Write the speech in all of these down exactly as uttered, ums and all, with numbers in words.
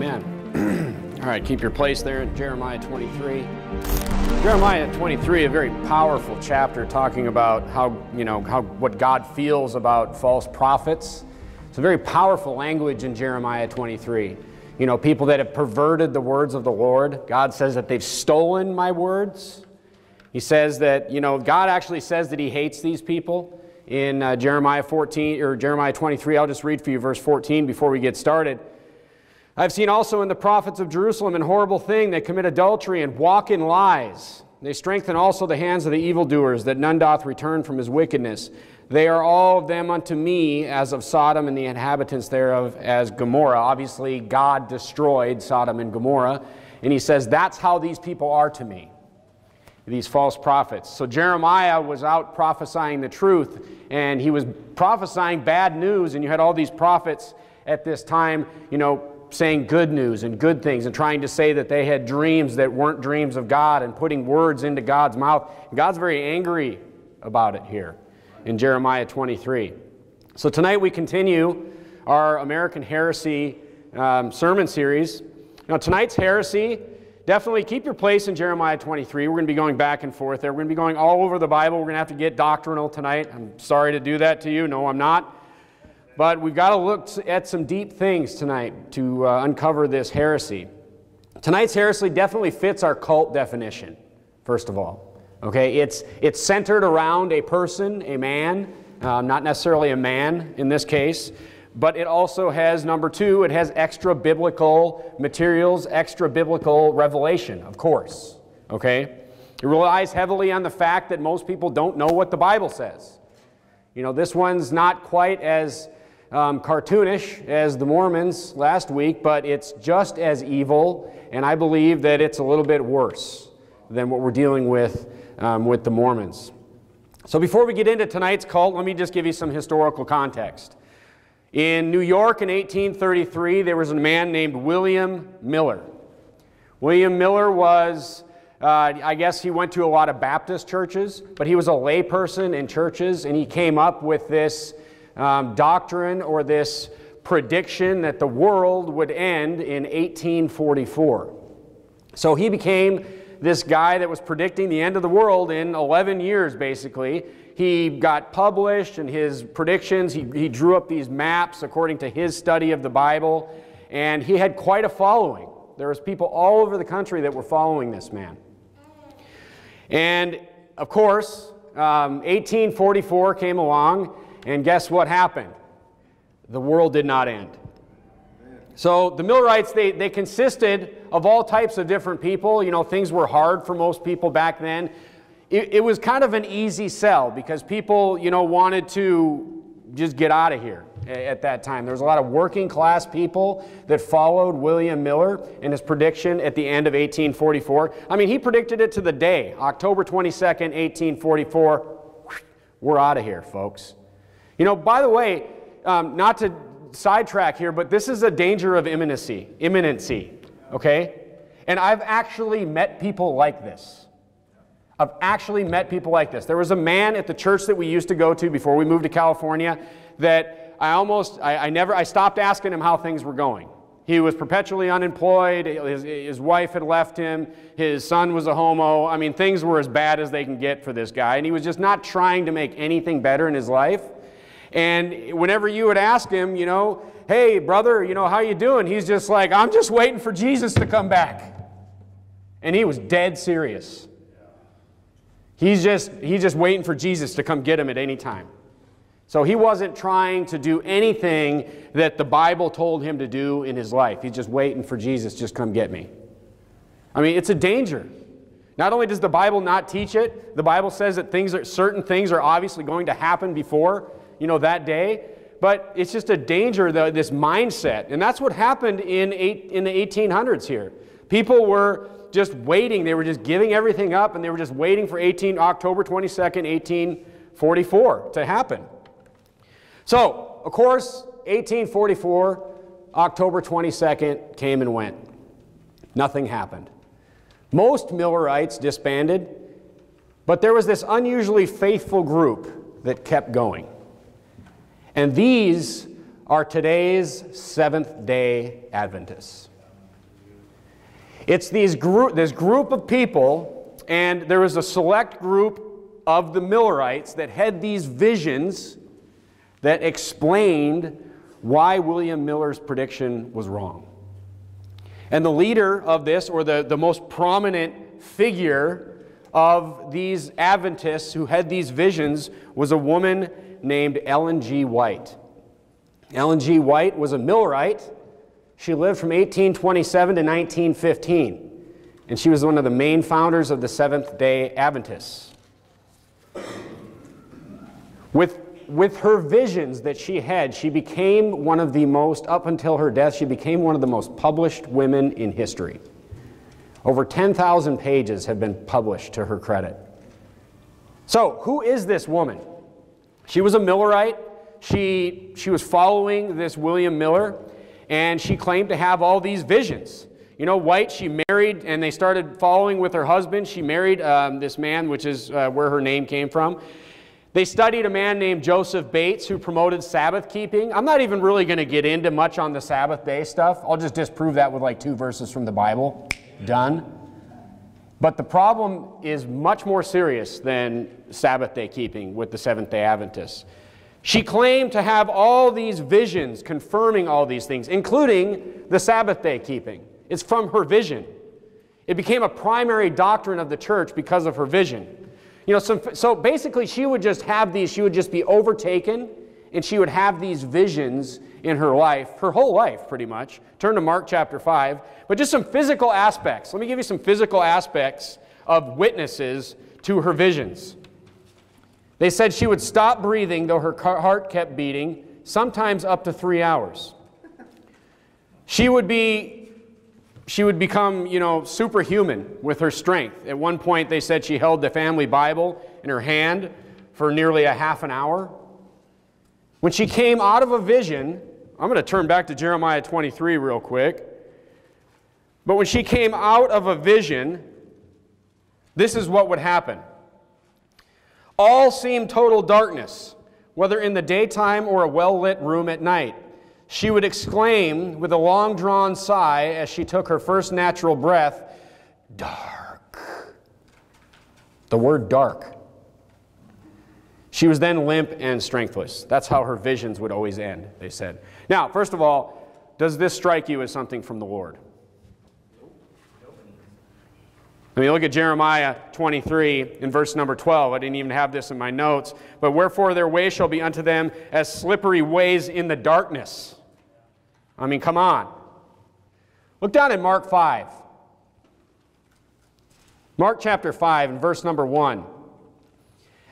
Amen. All right, keep your place there in Jeremiah twenty-three. Jeremiah twenty-three, a very powerful chapter talking about how, you know, how what God feels about false prophets. It's a very powerful language in Jeremiah twenty-three. You know, people that have perverted the words of the Lord. God says that they've stolen my words. He says that, you know, God actually says that he hates these people. In uh, Jeremiah fourteen, or Jeremiah twenty-three, I'll just read for you verse fourteen before we get started. I've seen also in the prophets of Jerusalem an horrible thing. They commit adultery and walk in lies. They strengthen also the hands of the evildoers, that none doth return from his wickedness. They are all of them unto me as of Sodom, and the inhabitants thereof as Gomorrah. Obviously, God destroyed Sodom and Gomorrah, and he says, that's how these people are to me. These false prophets. So Jeremiah was out prophesying the truth, and he was prophesying bad news, and you had all these prophets at this time, you know, saying good news and good things and trying to say that they had dreams that weren't dreams of God and putting words into God's mouth. And God's very angry about it here in Jeremiah twenty-three. So tonight we continue our American Heresy um, sermon series. Now tonight's heresy, definitely keep your place in Jeremiah twenty-three. We're going to be going back and forth there. We're going to be going all over the Bible. We're going to have to get doctrinal tonight. I'm sorry to do that to you. No, I'm not. But we've got to look at some deep things tonight to uh, uncover this heresy. Tonight's heresy definitely fits our cult definition, first of all. Okay, it's, it's centered around a person, a man, uh, not necessarily a man in this case. But it also has, number two, it has extra-biblical materials, extra-biblical revelation, of course, okay? It relies heavily on the fact that most people don't know what the Bible says. You know, this one's not quite as um, cartoonish as the Mormons last week, but it's just as evil, and I believe that it's a little bit worse than what we're dealing with um, with the Mormons. So before we get into tonight's cult, let me just give you some historical context. In New York in eighteen thirty-three, there was a man named William Miller. William Miller was, uh, I guess he went to a lot of Baptist churches, but he was a layperson in churches, and he came up with this um, doctrine or this prediction that the world would end in eighteen forty-four. So he became this guy that was predicting the end of the world in eleven years, basically. He got published in his predictions. He, he drew up these maps according to his study of the Bible, and he had quite a following. There was people all over the country that were following this man. And, of course, um, eighteen forty-four came along, and guess what happened? The world did not end. So the Millerites, they, they consisted of all types of different people. You know, things were hard for most people back then. It, it was kind of an easy sell because people, you know, wanted to just get out of here at that time. There was a lot of working class people that followed William Miller and his prediction at the end of eighteen forty-four. I mean, he predicted it to the day, October twenty-second, eighteen forty-four. We're out of here, folks. You know, by the way, um, not to sidetrack here, but this is a danger of imminency, imminency, okay? And I've actually met people like this. I've actually met people like this. There was a man at the church that we used to go to before we moved to California that I almost, I, I never, I stopped asking him how things were going. He was perpetually unemployed. His, his wife had left him. His son was a homo. I mean, things were as bad as they can get for this guy. And he was just not trying to make anything better in his life. And whenever you would ask him, you know, hey, brother, you know, how you doing? He's just like, I'm just waiting for Jesus to come back. And he was dead serious. He's just, he's just waiting for Jesus to come get him at any time. So he wasn't trying to do anything that the Bible told him to do in his life. He's just waiting for Jesus, just come get me. I mean, it's a danger. Not only does the Bible not teach it, the Bible says that things are, certain things are obviously going to happen before, you know, that day. But it's just a danger, the, this mindset. And that's what happened in, eight, in the eighteen hundreds here. People were just waiting. They were just giving everything up, and they were just waiting for October twenty-second, eighteen forty-four to happen. So, of course, eighteen forty-four, October twenty-second came and went. Nothing happened. Most Millerites disbanded, but there was this unusually faithful group that kept going. And these are today's Seventh-day Adventists. It's these group, this group of people, and there is a select group of the Millerites that had these visions that explained why William Miller's prediction was wrong. And the leader of this, or the, the most prominent figure of these Adventists who had these visions, was a woman named Ellen G. White. Ellen G. White was a Millerite. She lived from eighteen twenty-seven to nineteen fifteen, and she was one of the main founders of the Seventh-day Adventists. With, with her visions that she had, she became one of the most, up until her death, she became one of the most published women in history. Over ten thousand pages have been published to her credit. So, who is this woman? She was a Millerite. She, she was following this William Miller, and she claimed to have all these visions. You know, White, she married, and they started following with her husband. She married um, this man, which is uh, where her name came from. They studied a man named Joseph Bates, who promoted Sabbath keeping. I'm not even really going to get into much on the Sabbath day stuff. I'll just disprove that with like two verses from the Bible. Done. But the problem is much more serious than Sabbath day keeping with the Seventh-day Adventists. She claimed to have all these visions confirming all these things, including the Sabbath day keeping. It's from her vision. It became a primary doctrine of the church because of her vision. You know, so, so basically she would just have these, she would just be overtaken, and she would have these visions in her life, her whole life pretty much. Turn to Mark chapter five, but just some physical aspects. Let me give you some physical aspects of witnesses to her visions. They said she would stop breathing, though her heart kept beating, sometimes up to three hours. She would be, she would become, you know, superhuman with her strength. At one point, they said she held the family Bible in her hand for nearly a half an hour. When she came out of a vision, I'm going to turn back to Jeremiah twenty-three real quick. But when she came out of a vision, this is what would happen. All seemed total darkness, whether in the daytime or a well-lit room at night. She would exclaim with a long-drawn sigh as she took her first natural breath, "Dark." The word dark. She was then limp and strengthless. That's how her visions would always end, they said. Now, first of all, does this strike you as something from the Lord? I mean, look at Jeremiah twenty-three in verse number twelve. I didn't even have this in my notes. But wherefore their way shall be unto them as slippery ways in the darkness. I mean, come on. Look down at Mark five. Mark chapter five and verse number one.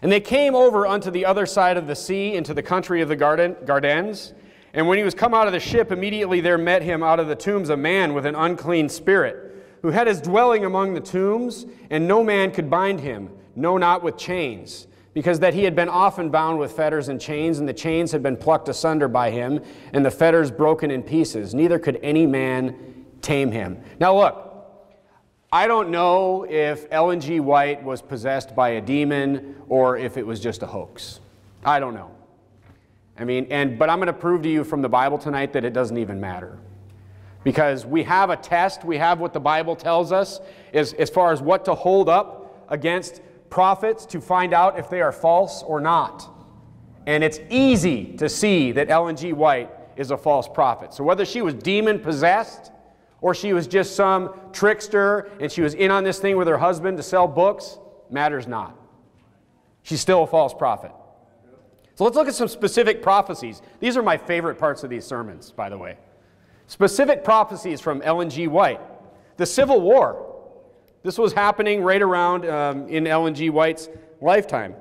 And they came over unto the other side of the sea into the country of the Gadarenes. And when he was come out of the ship, immediately there met him out of the tombs a man with an unclean spirit, who had his dwelling among the tombs, and no man could bind him, no, not with chains, because that he had been often bound with fetters and chains, and the chains had been plucked asunder by him, and the fetters broken in pieces. Neither could any man tame him. Now look, I don't know if Ellen G. White was possessed by a demon or if it was just a hoax. I don't know. I mean, and but I'm going to prove to you from the Bible tonight that it doesn't even matter. Because we have a test, we have what the Bible tells us as, as far as what to hold up against prophets to find out if they are false or not. And it's easy to see that Ellen G. White is a false prophet. So whether she was demon-possessed or she was just some trickster and she was in on this thing with her husband to sell books, matters not. She's still a false prophet. So let's look at some specific prophecies. These are my favorite parts of these sermons, by the way. Specific prophecies from Ellen G. White. The Civil War. This was happening right around um, in Ellen G. White's lifetime.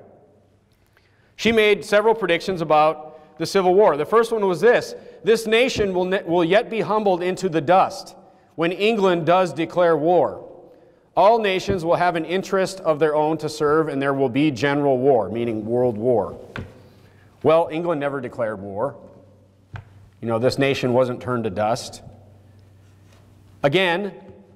She made several predictions about the Civil War. The first one was this. This nation will, ne will yet be humbled into the dust when England does declare war. All nations will have an interest of their own to serve, and there will be general war, meaning world war. Well, England never declared war. You know, this nation wasn't turned to dust. Again,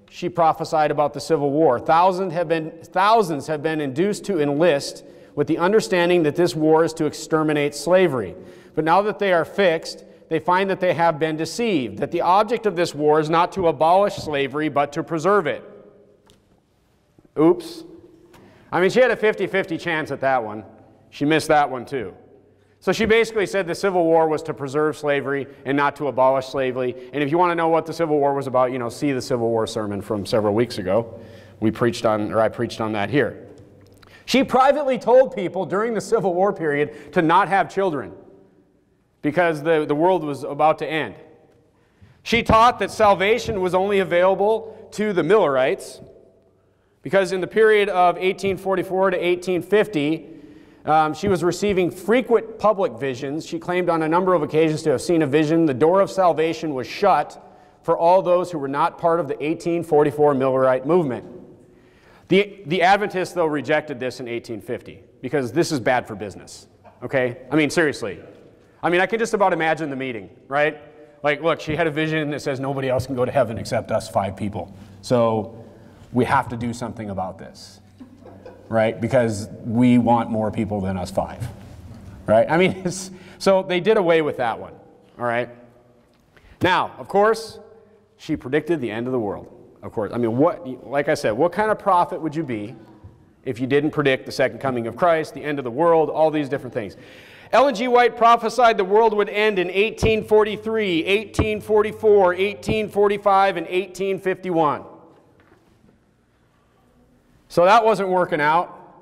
she prophesied about the Civil War. Thousands have been, thousands have been induced to enlist with the understanding that this war is to exterminate slavery. But now that they are fixed, they find that they have been deceived, that the object of this war is not to abolish slavery, but to preserve it. Oops. I mean, she had a fifty fifty chance at that one. She missed that one too. So she basically said the Civil War was to preserve slavery and not to abolish slavery. And if you want to know what the Civil War was about, you know, see the Civil War sermon from several weeks ago. We preached on, or I preached on that here. She privately told people during the Civil War period to not have children because the, the world was about to end. She taught that salvation was only available to the Millerites because in the period of eighteen forty-four to eighteen fifty, Um, she was receiving frequent public visions. She claimed on a number of occasions to have seen a vision. The door of salvation was shut for all those who were not part of the eighteen forty-four Millerite movement. The, the Adventists, though, rejected this in eighteen fifty because this is bad for business, okay? I mean, seriously. I mean, I can just about imagine the meeting, right? Like, look, she had a vision that says nobody else can go to heaven except us five people. So we have to do something about this. Right, because we want more people than us five, right? I mean, it's, so they did away with that one, all right? Now, of course, she predicted the end of the world, of course. I mean, what, like I said, what kind of prophet would you be if you didn't predict the second coming of Christ, the end of the world, all these different things? Ellen G. White prophesied the world would end in eighteen forty-three, eighteen forty-four, eighteen forty-five, and eighteen fifty-one. So that wasn't working out.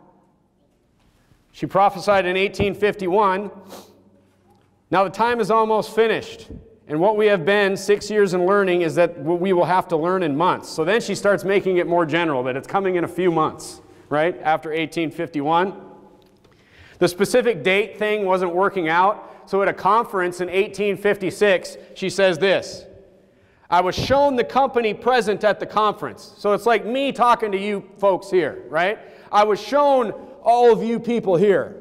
She prophesied in eighteen fifty-one. Now the time is almost finished. And what we have been six years in learning is that we will have to learn in months. So then she starts making it more general, that it's coming in a few months, right? After eighteen fifty-one. The specific date thing wasn't working out. So at a conference in eighteen fifty-six, she says this. I was shown the company present at the conference. So it's like me talking to you folks here, right? I was shown all of you people here.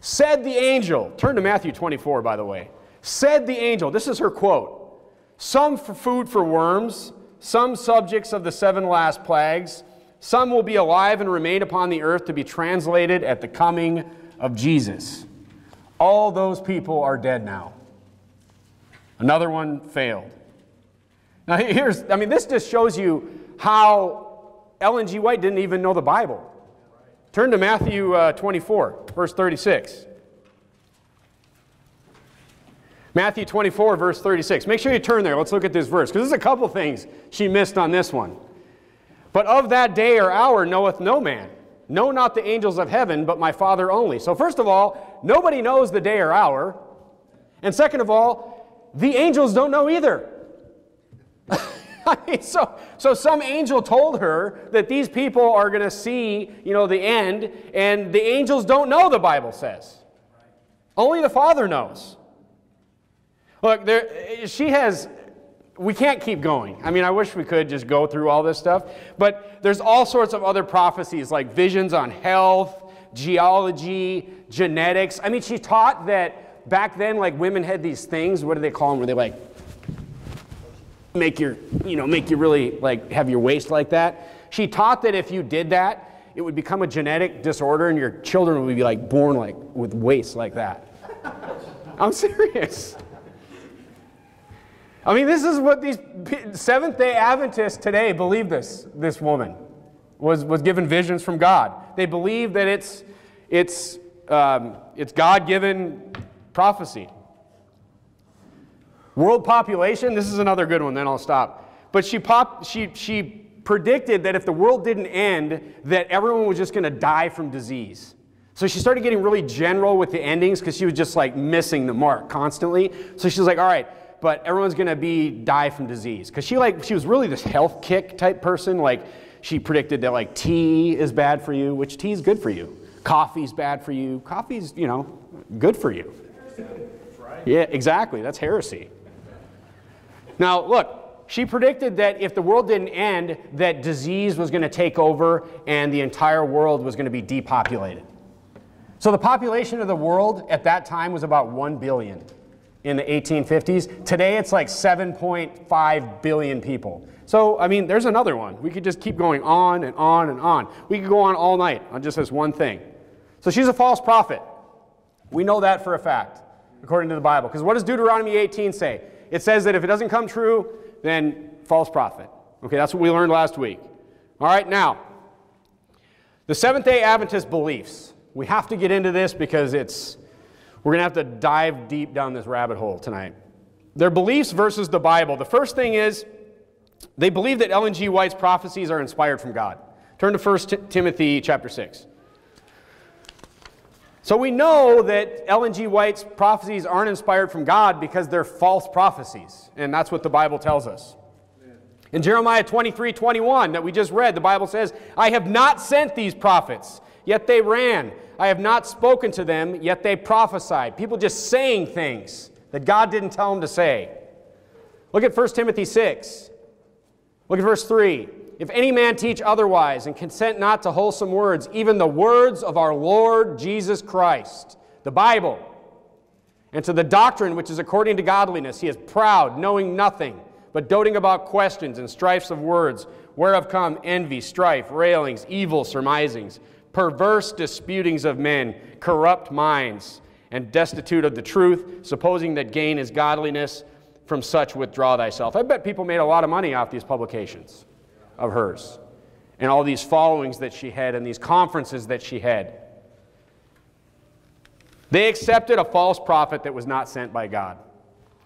Said the angel, turn to Matthew twenty-four, by the way. Said the angel, this is her quote, some for food for worms, some subjects of the seven last plagues, some will be alive and remain upon the earth to be translated at the coming of Jesus. All those people are dead now. Another one failed. Now here's, I mean, this just shows you how Ellen G. White didn't even know the Bible. Turn to Matthew uh, twenty-four, verse thirty-six. Matthew twenty-four, verse thirty-six. Make sure you turn there. Let's look at this verse, because there's a couple things she missed on this one. But of that day or hour knoweth no man, no, not the angels of heaven, but my Father only. So first of all, nobody knows the day or hour. And second of all, the angels don't know either. I mean, so, so some angel told her that these people are going to see, you know, the end, and the angels don't know, the Bible says. Only the Father knows. Look, there, she has, we can't keep going. I mean, I wish we could just go through all this stuff, but there's all sorts of other prophecies like visions on health, geology, genetics. I mean, she taught that back then, like, women had these things, what do they call them, were they like, make your, you know, make you really, like, have your waist like that. She taught that if you did that, it would become a genetic disorder and your children would be, like, born, like, with waists like that. I'm serious. I mean, this is what these Seventh-day Adventists today believe this, this woman was, was given visions from God. They believe that it's, it's, um, it's God-given prophecy. World population, this is another good one, then I'll stop. But she, pop, she, she predicted that if the world didn't end, that everyone was just going to die from disease. So she started getting really general with the endings because she was just like missing the mark constantly. So she was like, all right, but everyone's going to be die from disease. Because she, like, she was really this health kick type person. Like, she predicted that, like, tea is bad for you, which tea is good for you. Coffee's bad for you. Coffee's, you know, good for you. Yeah, exactly. That's heresy. Now, look, she predicted that if the world didn't end, that disease was going to take over and the entire world was going to be depopulated. So the population of the world at that time was about one billion in the eighteen fifties. Today, it's like seven point five billion people. So, I mean, there's another one. We could just keep going on and on and on. We could go on all night on just this one thing. So she's a false prophet. We know that for a fact. according to the Bible. Because what does Deuteronomy eighteen say? It says that if it doesn't come true, then false prophet. Okay, that's what we learned last week. All right, now, the Seventh-day Adventist beliefs. We have to get into this because it's, we're going to have to dive deep down this rabbit hole tonight. Their beliefs versus the Bible. The first thing is they believe that Ellen G. White's prophecies are inspired from God. Turn to First Timothy chapter six. So we know that Ellen G. White's prophecies aren't inspired from God because they're false prophecies, and that's what the Bible tells us. In Jeremiah twenty-three twenty-one that we just read, the Bible says, I have not sent these prophets, yet they ran. I have not spoken to them, yet they prophesied. People just saying things that God didn't tell them to say. Look at First Timothy six. Look at verse three. If any man teach otherwise and consent not to wholesome words, even the words of our Lord Jesus Christ, the Bible, and to the doctrine which is according to godliness, he is proud, knowing nothing, but doting about questions and strifes of words, whereof come envy, strife, railings, evil surmisings, perverse disputings of men, corrupt minds, and destitute of the truth, supposing that gain is godliness, from such withdraw thyself. I bet people made a lot of money off these publications of hers and all these followings that she had and these conferences that she had. They accepted a false prophet that was not sent by God.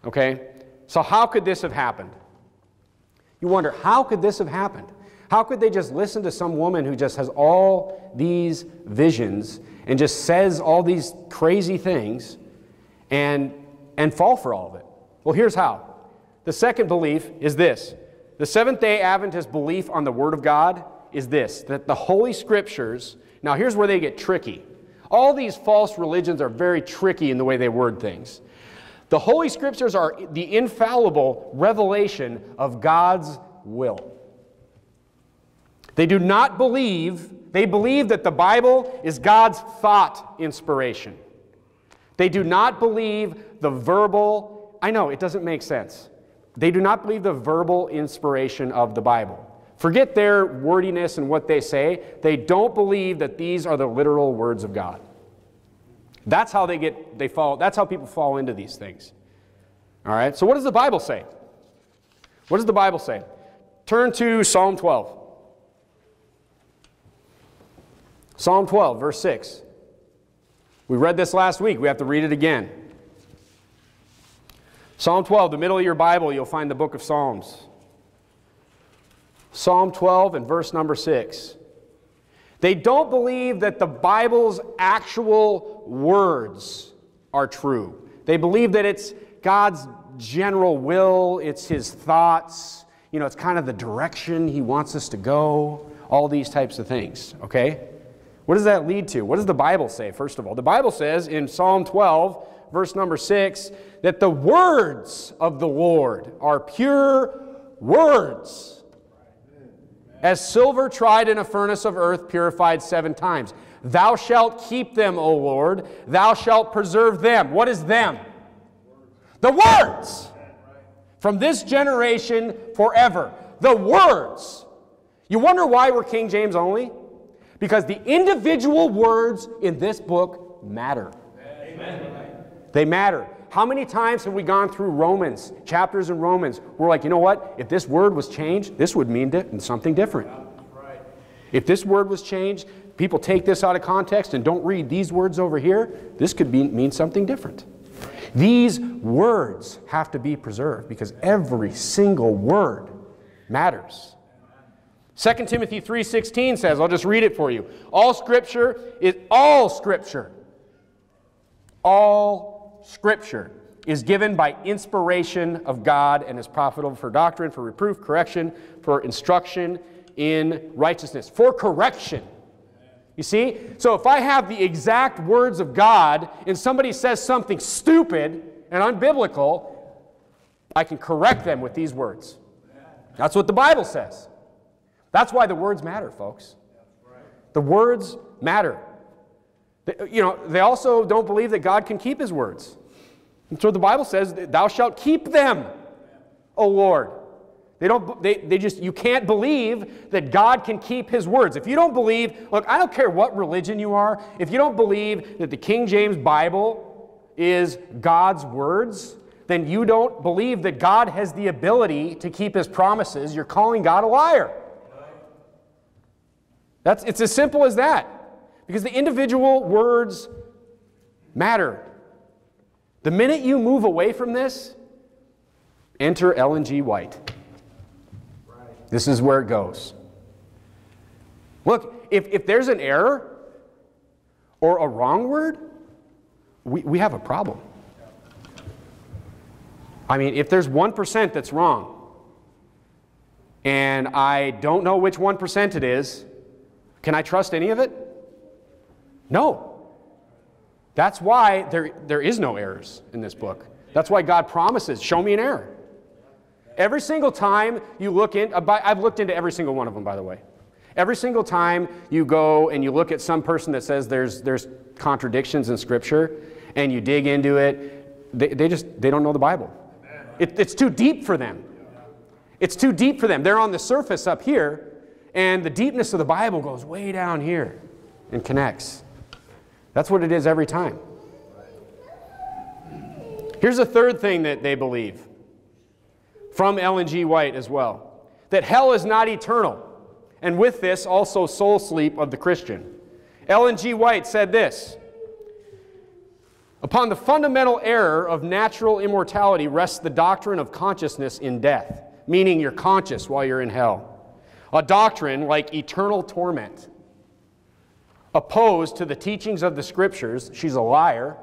Okay? So how could this have happened? You wonder, how could this have happened? How could they just listen to some woman who just has all these visions and just says all these crazy things and, and fall for all of it? Well, here's how. The second belief is this. The Seventh-day Adventist belief on the Word of God is this, that the Holy Scriptures, now here's where they get tricky. All these false religions are very tricky in the way they word things. The Holy Scriptures are the infallible revelation of God's will. They do not believe, they believe that the Bible is God's thought inspiration. They do not believe the verbal, I know it doesn't make sense. They do not believe the verbal inspiration of the Bible. Forget their wordiness and what they say. They don't believe that these are the literal words of God. That's how they get, they fall, that's how people fall into these things. All right, so what does the Bible say? What does the Bible say? Turn to Psalm twelve. Psalm twelve, verse six. We read this last week. We have to read it again. Psalm twelve, the middle of your Bible, you'll find the book of Psalms. Psalm twelve and verse number six. They don't believe that the Bible's actual words are true. They believe that it's God's general will, it's His thoughts, you know, it's kind of the direction He wants us to go, all these types of things, okay? What does that lead to? What does the Bible say, first of all? The Bible says in Psalm twelve, verse number six, that the words of the Lord are pure words, as silver tried in a furnace of earth, purified seven times. Thou shalt keep them, O Lord. Thou shalt preserve them. What is them? The words! From this generation forever. The words! You wonder why we're King James only? Because the individual words in this book matter. Amen. They matter. How many times have we gone through Romans, chapters in Romans? We're like, you know what? If this word was changed, this would mean di- something different. Right. If this word was changed, people take this out of context and don't read these words over here, this could be, mean something different. Right. These words have to be preserved because every single word matters. Second Timothy three sixteen says, I'll just read it for you. All Scripture is all Scripture. All Scripture. Scripture is given by inspiration of God and is profitable for doctrine, for reproof, correction, for instruction in righteousness, for correction. You see? So if I have the exact words of God and somebody says something stupid and unbiblical, I can correct them with these words. That's what the Bible says. That's why the words matter, folks. The words matter. You know, they also don't believe that God can keep His words. And so the Bible says, thou shalt keep them, O Lord. They don't, they, they just, you can't believe that God can keep His words. If you don't believe, look, I don't care what religion you are, if you don't believe that the King James Bible is God's words, then you don't believe that God has the ability to keep His promises. You're calling God a liar. That's, it's as simple as that, because the individual words matter. The minute you move away from this, enter Ellen G. White. Right. This is where it goes. Look, if, if there's an error or a wrong word, we, we have a problem. I mean, if there's one percent that's wrong, and I don't know which one percent it is, can I trust any of it? No. That's why there, there is no errors in this book. That's why God promises, show me an error. Every single time you look in, I've looked into every single one of them, by the way. Every single time you go and you look at some person that says there's, there's contradictions in Scripture, and you dig into it, they, they just, they don't know the Bible. It, it's too deep for them. It's too deep for them. They're on the surface up here, and the deepness of the Bible goes way down here and connects. That's what it is every time. Here's a third thing that they believe from Ellen G. White as well, that hell is not eternal, and with this also soul sleep of the Christian. Ellen G. White said this: upon the fundamental error of natural immortality rests the doctrine of consciousness in death, meaning you're conscious while you're in hell. A doctrine like eternal torment, opposed to the teachings of the Scriptures, she's a liar,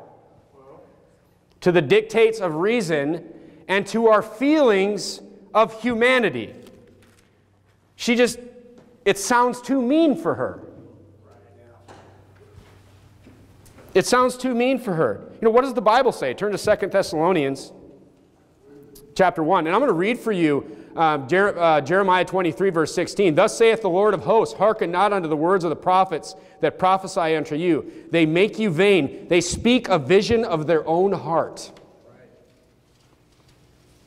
to the dictates of reason, and to our feelings of humanity. She just, it sounds too mean for her. It sounds too mean for her. You know, what does the Bible say? Turn to Second Thessalonians chapter one, and I'm going to read for you Um, Jer uh, Jeremiah twenty-three, verse sixteen, thus saith the Lord of hosts, hearken not unto the words of the prophets that prophesy unto you. They make you vain. They speak a vision of their own heart.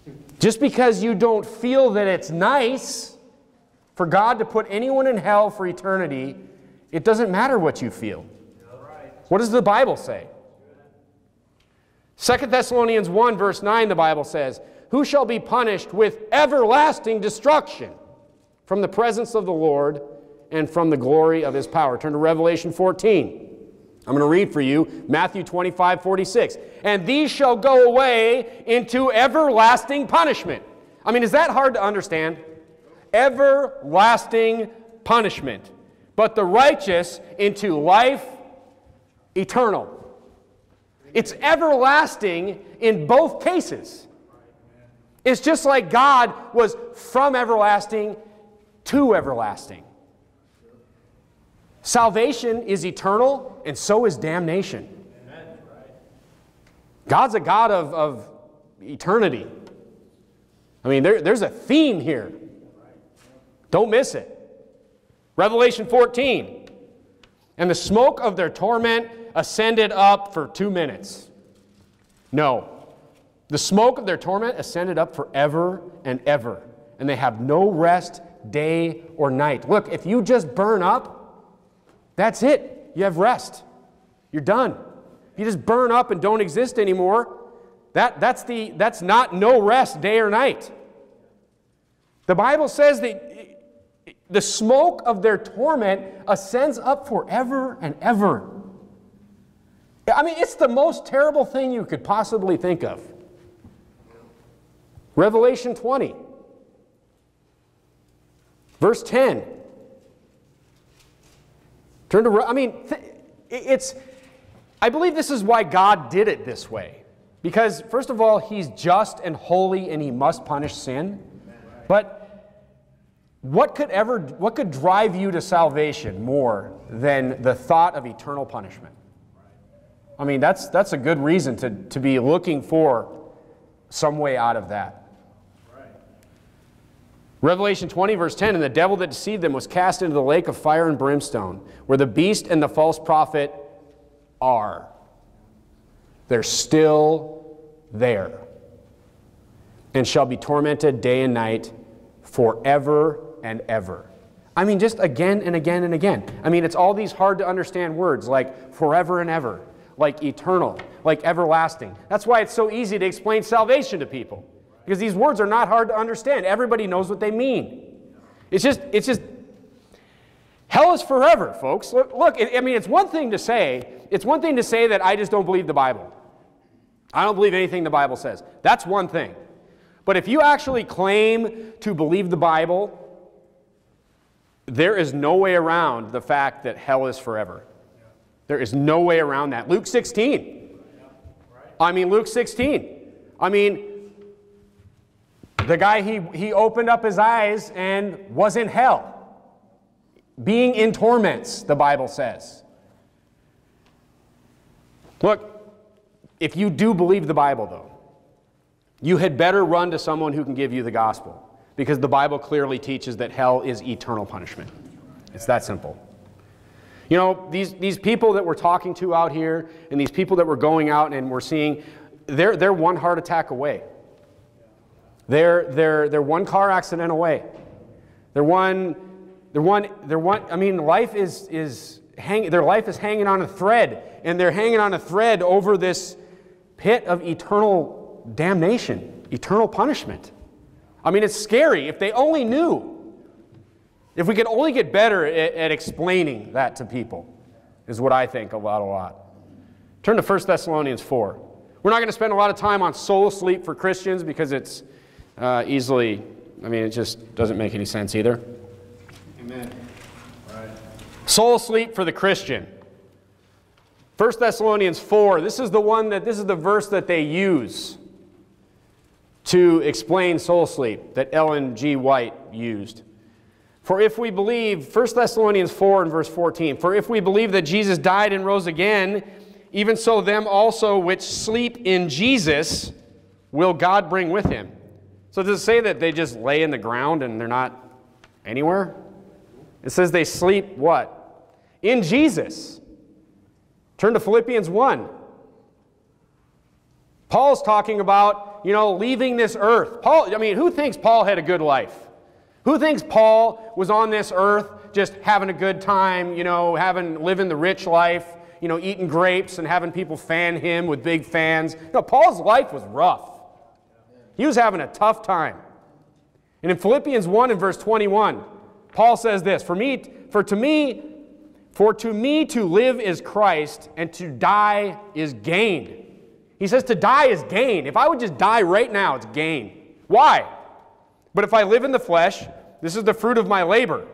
Right. Just because you don't feel that it's nice for God to put anyone in hell for eternity, it doesn't matter what you feel. Right. What does the Bible say? Second Thessalonians one, verse nine, the Bible says, who shall be punished with everlasting destruction from the presence of the Lord and from the glory of His power. Turn to Revelation fourteen. I'm going to read for you Matthew twenty-five, forty-six. And these shall go away into everlasting punishment. I mean, is that hard to understand? Everlasting punishment. But the righteous into life eternal. It's everlasting in both cases. It's just like God was from everlasting to everlasting. Salvation is eternal, and so is damnation. Amen. God's a God of, of eternity. I mean, there, there's a theme here. Don't miss it. Revelation fourteen. And the smoke of their torment ascended up for two minutes. No. The smoke of their torment ascended up forever and ever, and they have no rest day or night. Look, if you just burn up, that's it. You have rest. You're done. If you just burn up and don't exist anymore, that, that's, the, that's not no rest day or night. The Bible says that the smoke of their torment ascends up forever and ever. I mean, it's the most terrible thing you could possibly think of. Revelation twenty, verse ten. Turn to, I mean, it's, I believe this is why God did it this way. Because, first of all, He's just and holy and He must punish sin. But what could ever, what could drive you to salvation more than the thought of eternal punishment? I mean, that's, that's a good reason to, to be looking for some way out of that. Revelation twenty, verse ten, and the devil that deceived them was cast into the lake of fire and brimstone, where the beast and the false prophet are. They're still there, and shall be tormented day and night forever and ever. I mean, just again and again and again. I mean, it's all these hard to understand words like forever and ever, like eternal, like everlasting. That's why it's so easy to explain salvation to people, because these words are not hard to understand. Everybody knows what they mean. It's just, it's just, hell is forever, folks. Look, look, I mean, it's one thing to say, it's one thing to say that I just don't believe the Bible. I don't believe anything the Bible says. That's one thing. But if you actually claim to believe the Bible, there is no way around the fact that hell is forever. There is no way around that. Luke sixteen. I mean, Luke sixteen. I mean, the guy, he, he opened up his eyes and was in hell, being in torments, the Bible says. Look, if you do believe the Bible, though, you had better run to someone who can give you the gospel, because the Bible clearly teaches that hell is eternal punishment. It's that simple. You know, these, these people that we're talking to out here and these people that we're going out and we're seeing, they're, they're one heart attack away. They're, they're, they're one car accident away. They're one, they're one, they're one, I mean, life is, is hang, their life is hanging on a thread, and they're hanging on a thread over this pit of eternal damnation, eternal punishment. I mean, it's scary. If they only knew, if we could only get better at, at explaining that to people, is what I think a lot, a lot. Turn to First Thessalonians four. We're not going to spend a lot of time on soul sleep for Christians, because it's uh, easily, I mean, it just doesn't make any sense either. Amen. All right. Soul sleep for the Christian. First Thessalonians four, this is the one that, this is the verse that they use to explain soul sleep, that Ellen G. White used. For if we believe, First Thessalonians four and verse fourteen, for if we believe that Jesus died and rose again, even so them also which sleep in Jesus will God bring with him. So does it say that they just lay in the ground and they're not anywhere? It says they sleep what? In Jesus. Turn to Philippians one. Paul's talking about, you know, leaving this earth. Paul, I mean, who thinks Paul had a good life? Who thinks Paul was on this earth just having a good time, you know, having, living the rich life, you know, eating grapes and having people fan him with big fans? No, Paul's life was rough. He was having a tough time. And in Philippians one and verse twenty-one, Paul says this, For me, for to me, For to me to live is Christ, and to die is gain. He says to die is gain. If I would just die right now, it's gain. Why? But if I live in the flesh, this is the fruit of my labor.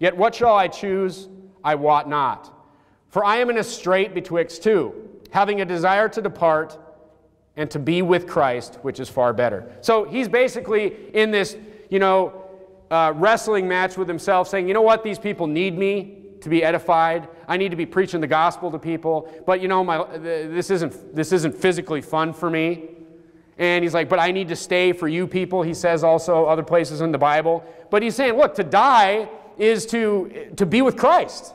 Yet what shall I choose? I wot not. For I am in a strait betwixt two, having a desire to depart and to be with Christ, which is far better. So he's basically in this, you know, uh, wrestling match with himself, saying, you know what, these people need me to be edified. I need to be preaching the gospel to people, but you know, my, this isn't, this isn't physically fun for me. And he's like, but I need to stay for you people, he says also other places in the Bible. But he's saying, look, to die is to, to be with Christ.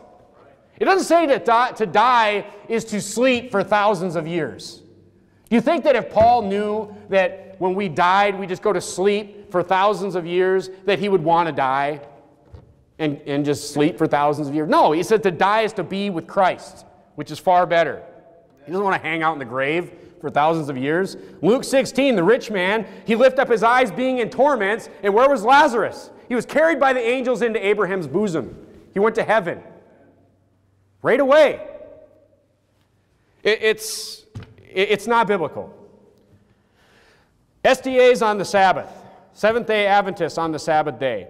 It doesn't say that die, to die is to sleep for thousands of years. Do you think that if Paul knew that when we died, we just go to sleep for thousands of years, that he would want to die? And, and just sleep for thousands of years? No, he said to die is to be with Christ, which is far better. He doesn't want to hang out in the grave for thousands of years. Luke sixteen, the rich man, he lifted up his eyes being in torments, and where was Lazarus? He was carried by the angels into Abraham's bosom. He went to heaven right away. It, it's, it, it's not biblical. S D As on the Sabbath, Seventh-day Adventists on the Sabbath day.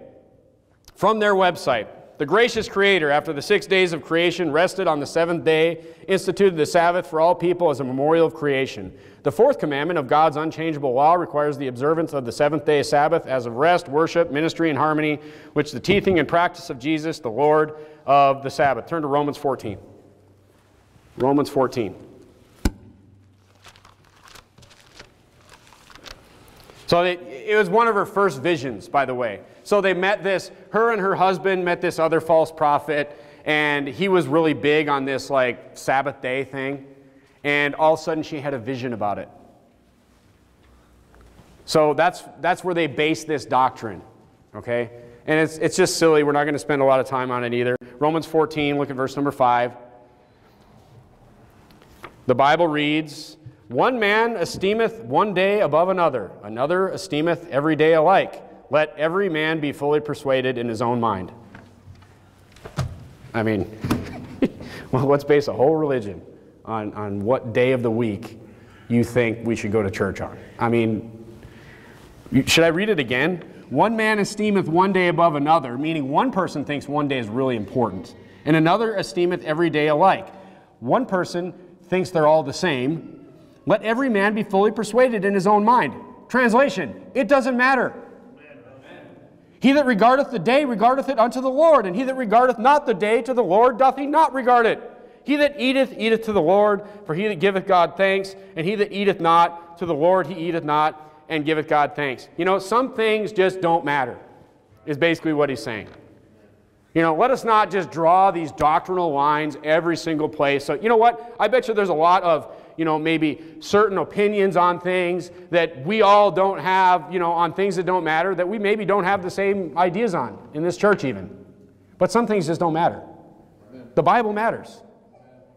From their website, the gracious Creator, after the six days of creation, rested on the seventh day, instituted the Sabbath for all people as a memorial of creation. The fourth commandment of God's unchangeable law requires the observance of the seventh day Sabbath as of rest, worship, ministry, and harmony, which the teaching and practice of Jesus, the Lord of the Sabbath. Turn to Romans fourteen. Romans fourteen. So it, it was one of her first visions, by the way. So they met this, her and her husband met this other false prophet, and he was really big on this like Sabbath day thing, and all of a sudden she had a vision about it. So that's, that's where they base this doctrine, okay? And it's, it's just silly. We're not going to spend a lot of time on it either. Romans fourteen, look at verse number five. The Bible reads, One man esteemeth one day above another, another esteemeth every day alike. Let every man be fully persuaded in his own mind. I mean, well, let's base a whole religion on, on what day of the week you think we should go to church on. I mean, should I read it again? One man esteemeth one day above another, meaning one person thinks one day is really important, and another esteemeth every day alike. One person thinks they're all the same. Let every man be fully persuaded in his own mind. Translation, it doesn't matter. He that regardeth the day regardeth it unto the Lord, and he that regardeth not the day to the Lord doth he not regard it. He that eateth, eateth to the Lord, for he that giveth God thanks, and he that eateth not, to the Lord he eateth not, and giveth God thanks. You know, some things just don't matter, is basically what he's saying. You know, let us not just draw these doctrinal lines every single place. So, you know what? I bet you there's a lot of, you know, maybe certain opinions on things that we all don't have, you know, on things that don't matter, that we maybe don't have the same ideas on in this church even. But some things just don't matter. The Bible matters.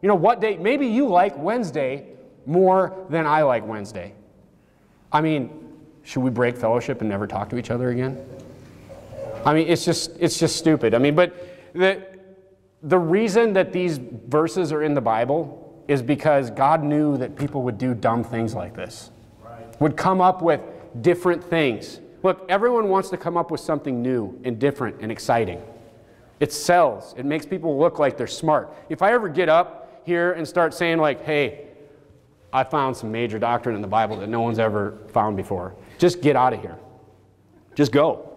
You know, what day, maybe you like Wednesday more than I like Wednesday. I mean, should we break fellowship and never talk to each other again? I mean, it's just, it's just stupid. I mean, but the, the reason that these verses are in the Bible is because God knew that people would do dumb things like this, right. Would come up with different things. Look, everyone wants to come up with something new and different and exciting. It sells. It makes people look like they're smart. If I ever get up here and start saying like, hey, I found some major doctrine in the Bible that no one's ever found before, just get out of here. Just go.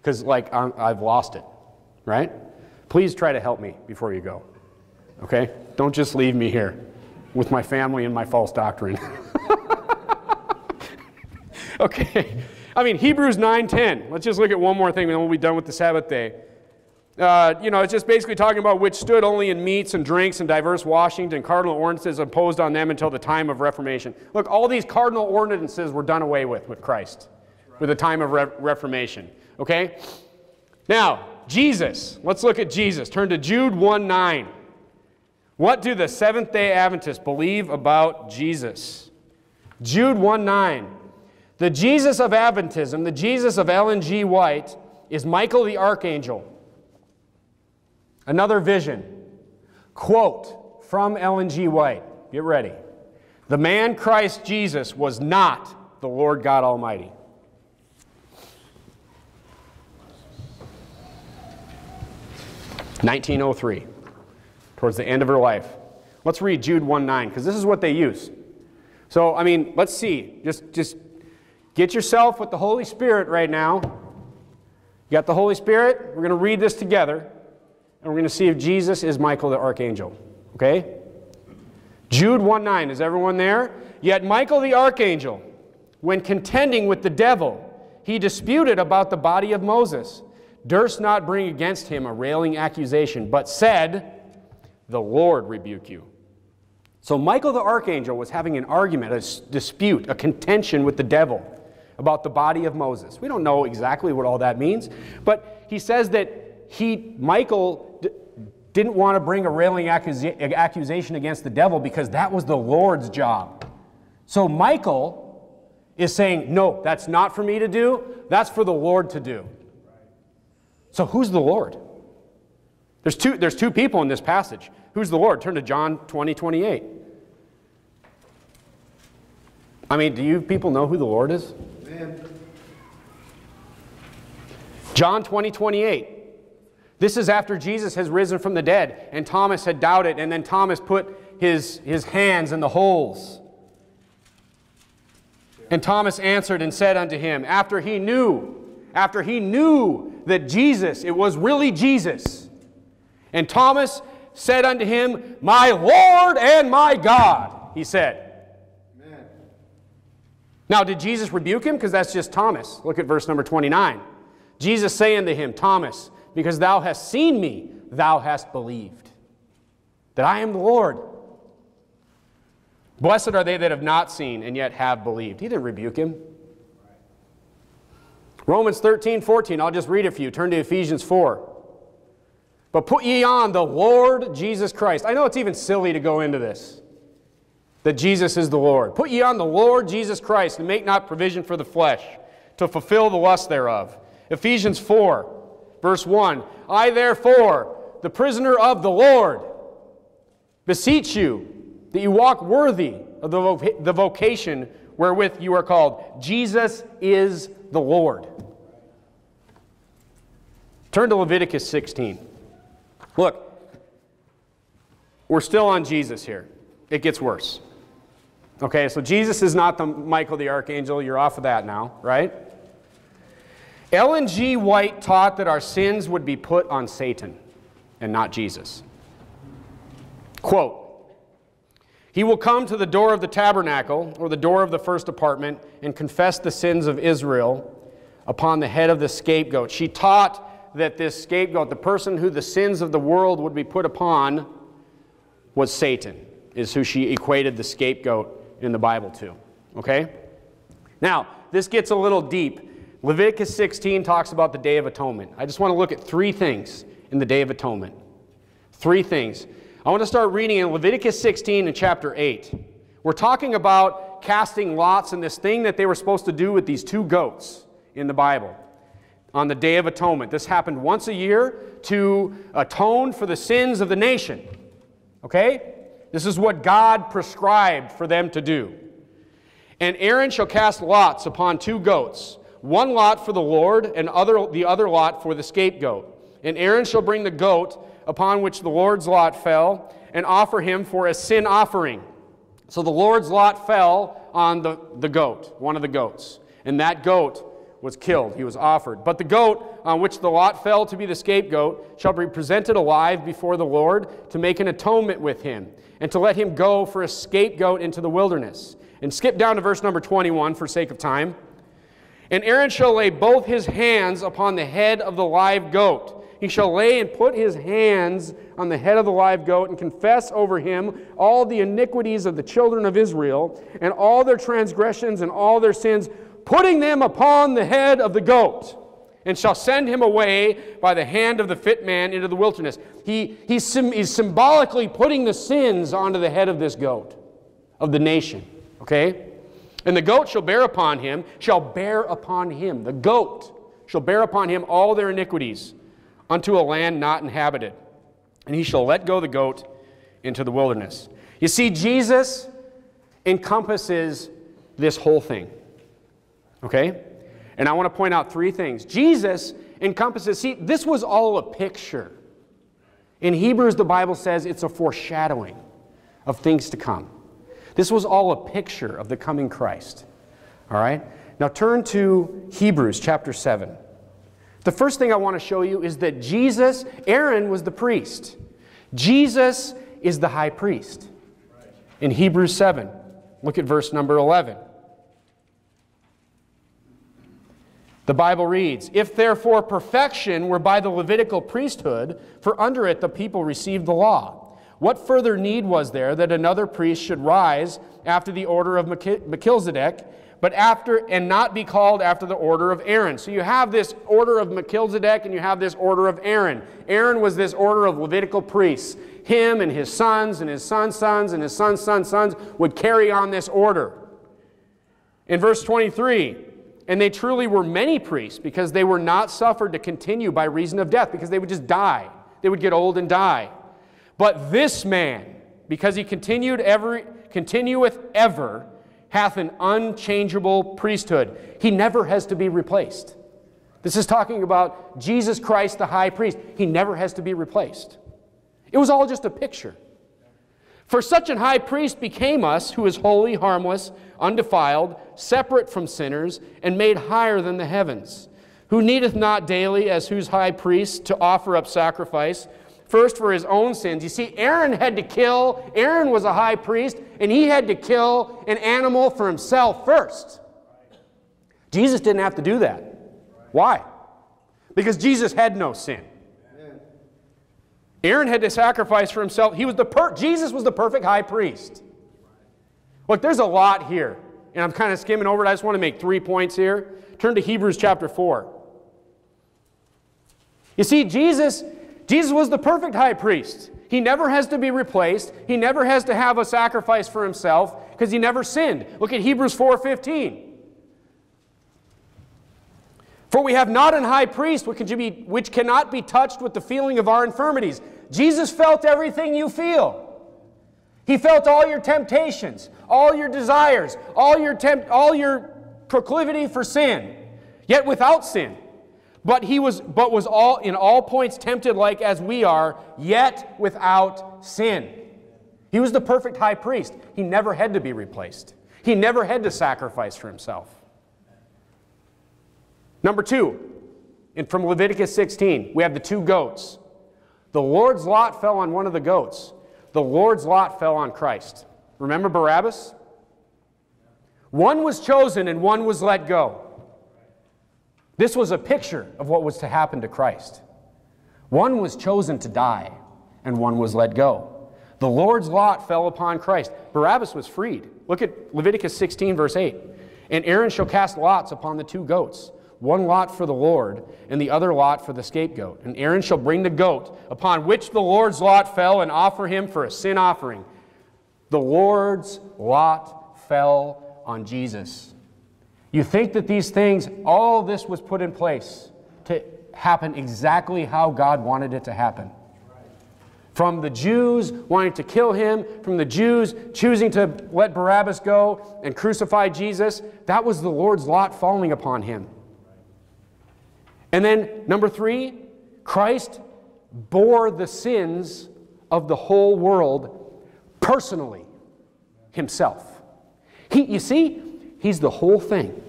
Because like I'm, I've lost it, right? Please try to help me before you go. Okay? Don't just leave me here with my family and my false doctrine. Okay. I mean, Hebrews nine ten. Let's just look at one more thing, and then we'll be done with the Sabbath day. Uh, you know, it's just basically talking about which stood only in meats and drinks and diverse washings and cardinal ordinances imposed on them until the time of Reformation. Look, all these cardinal ordinances were done away with with Christ, right, with the time of Re- Reformation. Okay? Now, Jesus. Let's look at Jesus. Turn to Jude one nine. What do the Seventh-day Adventists believe about Jesus? Jude one nine. The Jesus of Adventism, the Jesus of Ellen G. White, is Michael the Archangel. Another vision. Quote from Ellen G. White. Get ready. The man Christ Jesus was not the Lord God Almighty. nineteen oh three. Towards the end of her life. Let's read Jude one nine, because this is what they use. So, I mean, let's see. Just, just get yourself with the Holy Spirit right now. You got the Holy Spirit? We're going to read this together, and we're going to see if Jesus is Michael the Archangel. Okay? Jude one nine. Is everyone there? Yet Michael the Archangel, when contending with the devil, he disputed about the body of Moses, durst not bring against him a railing accusation, but said, the Lord rebuke you. So Michael the Archangel was having an argument, a dispute, a contention with the devil about the body of Moses. We don't know exactly what all that means, but he says that he, Michael d didn't want to bring a railing accusa accusation against the devil because that was the Lord's job. So Michael is saying, no, that's not for me to do, that's for the Lord to do. So who's the Lord? There's two, there's two people in this passage. Who's the Lord? Turn to John twenty, twenty-eight. I mean, do you people know who the Lord is? Amen. John twenty, twenty-eight. This is after Jesus has risen from the dead, and Thomas had doubted, and then Thomas put his, his hands in the holes. And Thomas answered and said unto him, after he knew, after he knew that Jesus, it was really Jesus, and Thomas said unto him, my Lord and my God, he said. Amen. Now, did Jesus rebuke him? Because that's just Thomas. Look at verse number twenty-nine. Jesus saying to him, Thomas, because thou hast seen me, thou hast believed, that I am the Lord. Blessed are they that have not seen and yet have believed. He didn't rebuke him. Romans thirteen, fourteen, I'll just read it for you. Turn to Ephesians four. But put ye on the Lord Jesus Christ. I know it's even silly to go into this. that Jesus is the Lord. Put ye on the Lord Jesus Christ, and make not provision for the flesh, to fulfill the lust thereof. Ephesians four, verse one, I therefore, the prisoner of the Lord, beseech you that you walk worthy of the, voc the vocation wherewith you are called. Jesus is the Lord. Turn to Leviticus sixteen. Look, we're still on Jesus here. It gets worse. Okay, so Jesus is not the Michael the Archangel. You're off of that now, right? Ellen G. White taught that our sins would be put on Satan and not Jesus. Quote, he will come to the door of the tabernacle, or the door of the first apartment, and confess the sins of Israel upon the head of the scapegoat. She taught that this scapegoat, the person who the sins of the world would be put upon, was Satan, is who she equated the scapegoat in the Bible to. Okay? Now, this gets a little deep. Leviticus sixteen talks about the Day of Atonement. I just want to look at three things in the Day of Atonement. Three things. I want to start reading in Leviticus sixteen and chapter eight. We're talking about casting lots and this thing that they were supposed to do with these two goats in the Bible on the Day of Atonement. This happened once a year to atone for the sins of the nation. Okay? This is what God prescribed for them to do. And Aaron shall cast lots upon two goats, one lot for the Lord and other, the other lot for the scapegoat. And Aaron shall bring the goat upon which the Lord's lot fell, and offer him for a sin offering. So the Lord's lot fell on the, the goat, one of the goats. And that goat was killed. He was offered. But the goat on which the lot fell to be the scapegoat shall be presented alive before the Lord to make an atonement with him, and to let him go for a scapegoat into the wilderness. And skip down to verse number twenty-one for sake of time. And Aaron shall lay both his hands upon the head of the live goat. He shall lay and put his hands on the head of the live goat and confess over him all the iniquities of the children of Israel and all their transgressions and all their sins, putting them upon the head of the goat, and shall send him away by the hand of the fit man into the wilderness. He, he's, sim, he's symbolically putting the sins onto the head of this goat, of the nation, okay? And the goat shall bear upon him, shall bear upon him, the goat shall bear upon him all their iniquities, unto a land not inhabited. And he shall let go the goat into the wilderness. You see, Jesus encompasses this whole thing. Okay? And I want to point out three things. Jesus encompasses, see, this was all a picture. In Hebrews, the Bible says it's a foreshadowing of things to come. This was all a picture of the coming Christ. All right? Now turn to Hebrews chapter seven. The first thing I want to show you is that Jesus, Aaron was the priest. Jesus is the high priest. In Hebrews seven, look at verse number eleven. The Bible reads, if therefore perfection were by the Levitical priesthood, for under it the people received the law, what further need was there that another priest should rise after the order of Melchizedek, but after, and not be called after the order of Aaron. So you have this order of Melchizedek and you have this order of Aaron. Aaron was this order of Levitical priests. Him and his sons and his sons' sons and his sons' sons' sons would carry on this order. In verse twenty-three, and they truly were many priests because they were not suffered to continue by reason of death, because they would just die. They would get old and die. But this man, because he continued ever, continueth ever, hath an unchangeable priesthood. He never has to be replaced. This is talking about Jesus Christ, the high priest. He never has to be replaced. It was all just a picture. For such an high priest became us, who is holy, harmless, undefiled, separate from sinners, and made higher than the heavens, who needeth not daily, as whose high priest, to offer up sacrifice, first for his own sins. You see, Aaron had to kill. Aaron was a high priest, and he had to kill an animal for himself first. Jesus didn't have to do that. Why? Because Jesus had no sin. Aaron had to sacrifice for himself. He was the per Jesus was the perfect high priest. Look, there's a lot here, and I'm kind of skimming over it. I just want to make three points here. Turn to Hebrews chapter four. You see, Jesus... Jesus was the perfect high priest. He never has to be replaced. He never has to have a sacrifice for himself because he never sinned. Look at Hebrews four fifteen. For we have not an high priest which cannot be touched with the feeling of our infirmities. Jesus felt everything you feel. He felt all your temptations, all your desires, all your, temp all your proclivity for sin, yet without sin. But he was, but was all, in all points tempted like as we are, yet without sin. He was the perfect high priest. He never had to be replaced. He never had to sacrifice for himself. Number two, and from Leviticus sixteen, we have the two goats. The Lord's lot fell on one of the goats. The Lord's lot fell on Christ. Remember Barabbas? One was chosen and one was let go. This was a picture of what was to happen to Christ. One was chosen to die and one was let go. The Lord's lot fell upon Christ. Barabbas was freed. Look at Leviticus sixteen verse eight. And Aaron shall cast lots upon the two goats, one lot for the Lord and the other lot for the scapegoat. And Aaron shall bring the goat upon which the Lord's lot fell and offer him for a sin offering. The Lord's lot fell on Jesus. You think that these things, all this was put in place to happen exactly how God wanted it to happen. From the Jews wanting to kill him, from the Jews choosing to let Barabbas go and crucify Jesus, that was the Lord's lot falling upon him. And then, number three, Christ bore the sins of the whole world personally, himself. He, you see, he's the whole thing.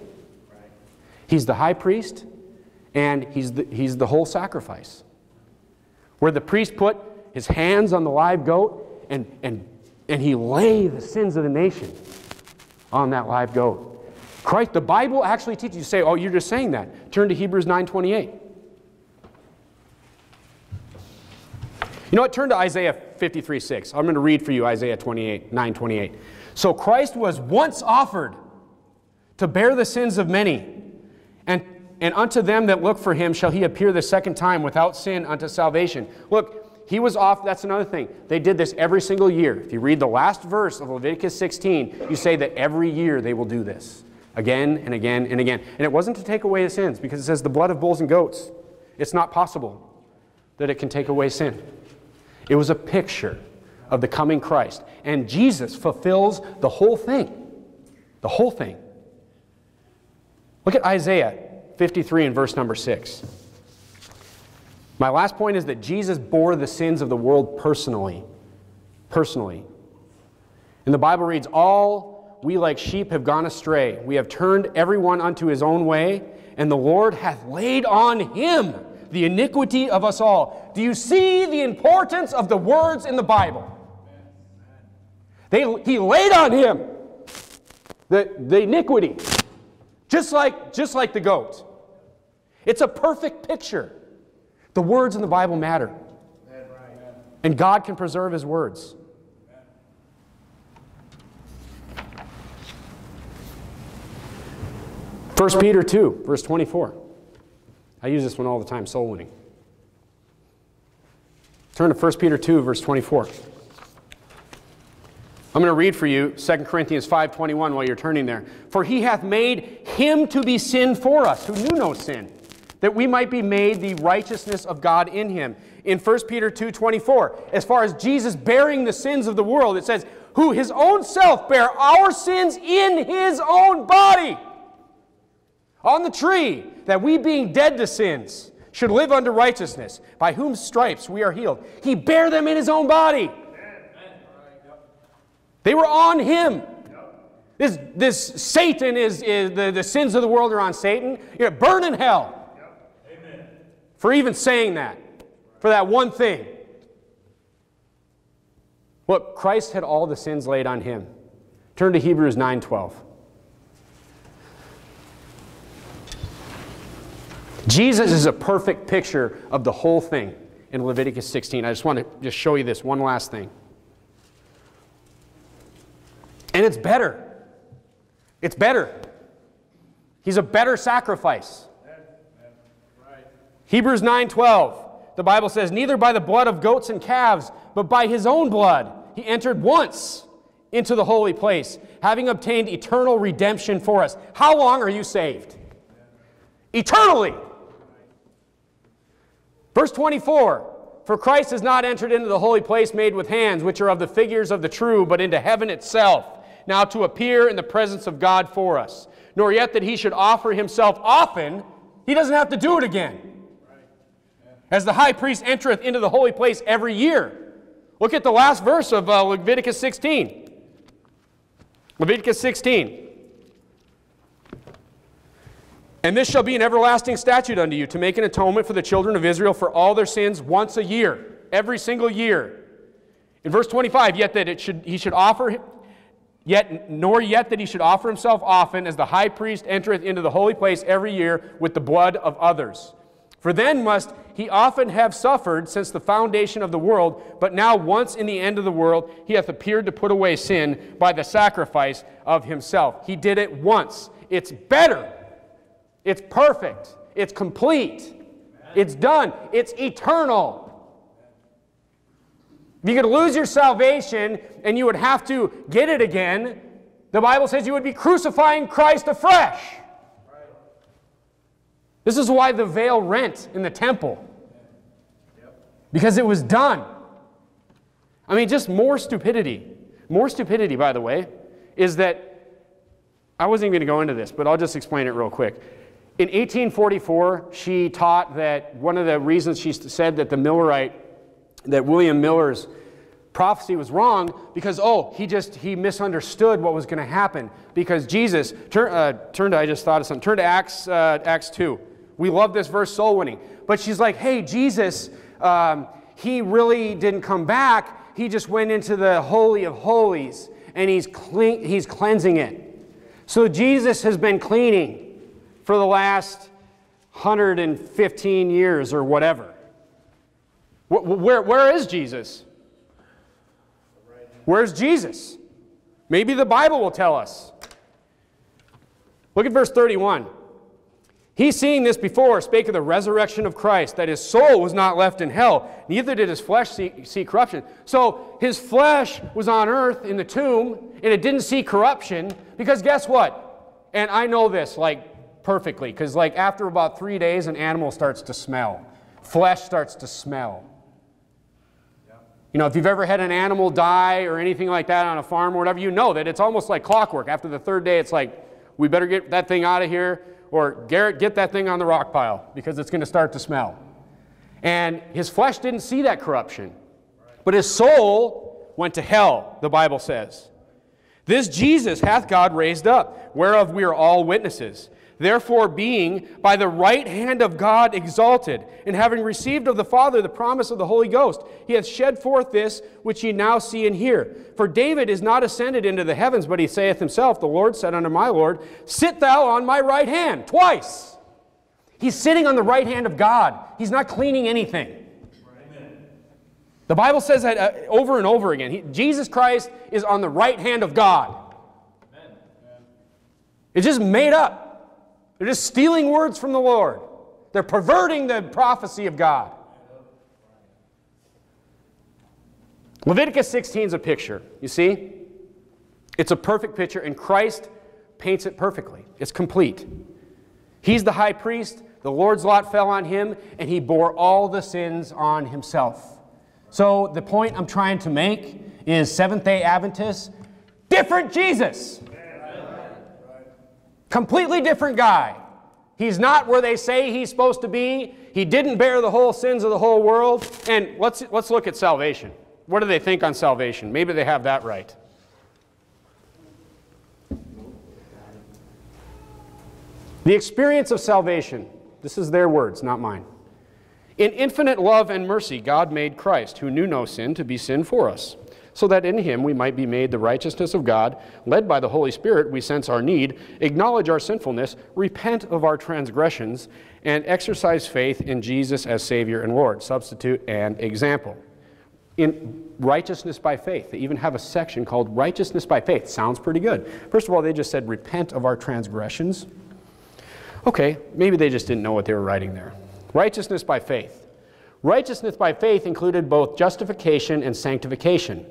He's the high priest, and he's the, he's the whole sacrifice. Where the priest put his hands on the live goat, and, and, and he lay the sins of the nation on that live goat. Christ, the Bible actually teaches, you say, oh, you're just saying that. Turn to Hebrews nine twenty-eight. You know what? Turn to Isaiah fifty-three six. I'm going to read for you Isaiah twenty-eight, nine twenty-eight. So Christ was once offered to bear the sins of many, and, and unto them that look for him shall he appear the second time without sin unto salvation. Look, he was off. That's another thing. They did this every single year. If you read the last verse of Leviticus sixteen, you say that every year they will do this. Again and again and again. And it wasn't to take away the sins, because it says the blood of bulls and goats. It's not possible that it can take away sin. It was a picture of the coming Christ. And Jesus fulfills the whole thing. The whole thing. Look at Isaiah fifty-three and verse number six. My last point is that Jesus bore the sins of the world personally. Personally. And the Bible reads, all we like sheep have gone astray. We have turned everyone unto his own way, and the Lord hath laid on him the iniquity of us all. Do you see the importance of the words in the Bible? They, he laid on him the, the iniquity, just like, just like the goat. It's a perfect picture. The words in the Bible matter. And God can preserve his words. First Peter two, verse twenty-four. I use this one all the time, soul winning. Turn to First Peter two, verse twenty-four. I'm going to read for you Second Corinthians five twenty-one while you're turning there. For he hath made him to be sin for us, who knew no sin, that we might be made the righteousness of God in him. In First Peter two twenty-four, as far as Jesus bearing the sins of the world, it says, who his own self bare our sins in his own body, on the tree, that we being dead to sins should live unto righteousness, by whom stripes we are healed. He bare them in his own body. They were on him. This, this Satan is, is the, the sins of the world are on Satan. You're burn in hell. Amen. For even saying that, for that one thing. Look, Christ had all the sins laid on him. Turn to Hebrews nine twelve. Jesus is a perfect picture of the whole thing in Leviticus sixteen. I just want to just show you this one last thing. And it's better. It's better. He's a better sacrifice. Hebrews nine twelve. the Bible says, neither by the blood of goats and calves, but by his own blood he entered once into the holy place, having obtained eternal redemption for us. How long are you saved? Eternally. Verse twenty-four, for Christ has not entered into the holy place made with hands, which are of the figures of the true, but into heaven itself, now to appear in the presence of God for us. Nor yet that he should offer himself often, he doesn't have to do it again. As the high priest entereth into the holy place every year. Look at the last verse of uh, Leviticus sixteen. Leviticus sixteen. And this shall be an everlasting statute unto you, to make an atonement for the children of Israel for all their sins once a year, every single year. In verse twenty-five, yet that it should, he should offer, yet nor yet that he should offer himself often, as the high priest entereth into the holy place every year with the blood of others. For then must he often have suffered since the foundation of the world, but now once in the end of the world he hath appeared to put away sin by the sacrifice of himself. He did it once. It's better. It's perfect. It's complete. It's done. It's eternal. If you could lose your salvation and you would have to get it again, the Bible says you would be crucifying Christ afresh. This is why the veil rent in the temple. Because it was done. I mean, just more stupidity. More stupidity, by the way, is that, I wasn't even going to go into this, but I'll just explain it real quick. In eighteen forty-four, she taught that one of the reasons she said that the Millerite, that William Miller's prophecy was wrong, because, oh, he just, he misunderstood what was going to happen. Because Jesus, turn, uh, turn to, I just thought of something, turn to Acts, uh, Acts two. We love this verse, soul winning. But she's like, hey, Jesus, um, he really didn't come back. He just went into the Holy of Holies, and he's, cle he's cleansing it. So Jesus has been cleaning for the last one hundred fifteen years or whatever. Where, where, where is Jesus? Where's Jesus? Maybe the Bible will tell us. Look at verse thirty-one. He, seeing this before, spake of the resurrection of Christ, that his soul was not left in hell, neither did his flesh see, see corruption. So his flesh was on earth in the tomb, and it didn't see corruption, because guess what? And I know this, like, perfectly, because, like, after about three days, an animal starts to smell. Flesh starts to smell. Yeah. You know, if you've ever had an animal die or anything like that on a farm or whatever, you know that it's almost like clockwork. After the third day, it's like, we better get that thing out of here. Or, Garrett, get that thing on the rock pile, because it's going to start to smell. And his flesh didn't see that corruption. But his soul went to hell, the Bible says. This Jesus hath God raised up, whereof we are all witnesses. Therefore being by the right hand of God exalted, and having received of the Father the promise of the Holy Ghost, he hath shed forth this which ye now see and hear. For David is not ascended into the heavens, but he saith himself, the Lord said unto my Lord, sit thou on my right hand. Twice. He's sitting on the right hand of God. He's not cleaning anything. Amen. The Bible says that uh, over and over again. He, Jesus Christ is on the right hand of God. Amen. It's just made up. They're just stealing words from the Lord. They're perverting the prophecy of God. Leviticus sixteen is a picture, you see? It's a perfect picture, and Christ paints it perfectly. It's complete. He's the high priest, the Lord's lot fell on him, and he bore all the sins on himself. So the point I'm trying to make is Seventh-day Adventists, different Jesus. Completely different guy. He's not where they say he's supposed to be. He didn't bear the whole sins of the whole world. And let's, let's look at salvation. What do they think on salvation? Maybe they have that right. The experience of salvation. This is their words, not mine. In infinite love and mercy, God made Christ, who knew no sin, to be sin for us, so that in him we might be made the righteousness of God. Led by the Holy Spirit, we sense our need, acknowledge our sinfulness, repent of our transgressions, and exercise faith in Jesus as Savior and Lord, substitute and example. In righteousness by faith, they even have a section called righteousness by faith. Sounds pretty good. First of all, they just said, repent of our transgressions. Okay, maybe they just didn't know what they were writing there. Righteousness by faith. Righteousness by faith included both justification and sanctification.